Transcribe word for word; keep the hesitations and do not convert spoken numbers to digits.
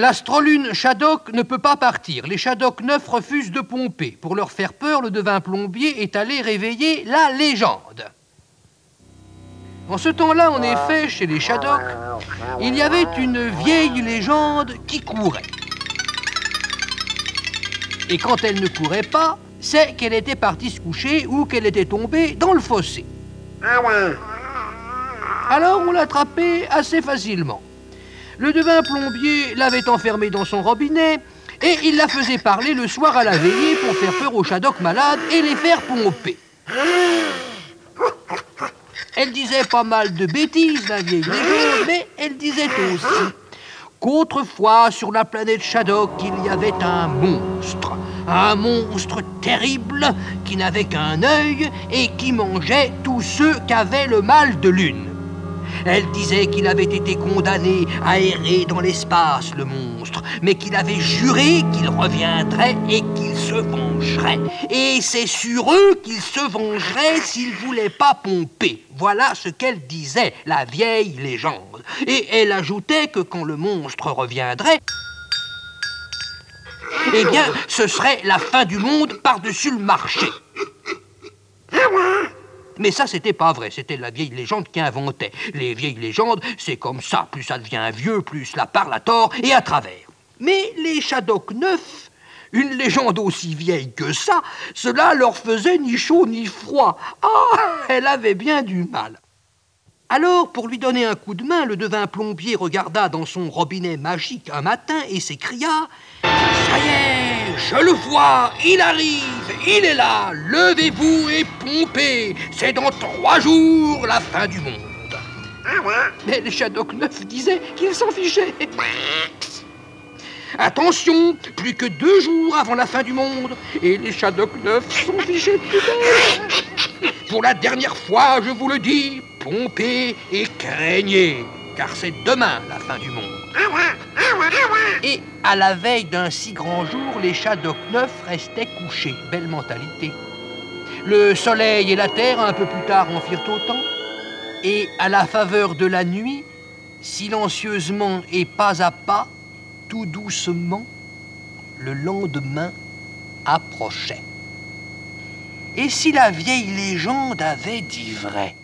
L'astrolune Shadok ne peut pas partir. Les Shadoks neufs refusent de pomper. Pour leur faire peur, le devin plombier est allé réveiller la légende. En ce temps-là, en effet, chez les Shadoks, il y avait une vieille légende qui courait. Et quand elle ne courait pas, c'est qu'elle était partie se coucher ou qu'elle était tombée dans le fossé. Alors on l'attrapait assez facilement. Le devin plombier l'avait enfermée dans son robinet et il la faisait parler le soir à la veillée pour faire peur aux Shadoks malades et les faire pomper. Elle disait pas mal de bêtises, la vieille légende, mais elle disait aussi qu'autrefois, sur la planète Shadok, il y avait un monstre. Un monstre terrible qui n'avait qu'un œil et qui mangeait tous ceux qu'avait le mal de lune. Elle disait qu'il avait été condamné à errer dans l'espace, le monstre, mais qu'il avait juré qu'il reviendrait et qu'il se vengerait. Et c'est sur eux qu'il se vengerait s'ils ne voulaient pas pomper. Voilà ce qu'elle disait, la vieille légende. Et elle ajoutait que quand le monstre reviendrait, eh bien, ce serait la fin du monde par-dessus le marché. Mais ça, c'était pas vrai, c'était la vieille légende qui inventait. Les vieilles légendes, c'est comme ça, plus ça devient vieux, plus la parle à tort et à travers. Mais les Shadoks neufs, une légende aussi vieille que ça, cela leur faisait ni chaud ni froid. Ah, elle avait bien du mal. Alors, pour lui donner un coup de main, le devin plombier regarda dans son robinet magique un matin et s'écria « Ça y est, je le vois, il arrive !» Il est là, levez-vous et pompez, c'est dans trois jours la fin du monde. Mais les Shadoks neufs disaient qu'ils s'en fichaient. Attention, plus que deux jours avant la fin du monde, et les Shadoks neufs s'en fichaient. Pour la dernière fois, je vous le dis, pompez et craignez, car c'est demain la fin du monde. Et à la veille d'un si grand jour, les Shadoks neufs restaient couchés. Belle mentalité. Le soleil et la terre, un peu plus tard, en firent autant. Et à la faveur de la nuit, silencieusement et pas à pas, tout doucement, le lendemain approchait. Et si la vieille légende avait dit vrai?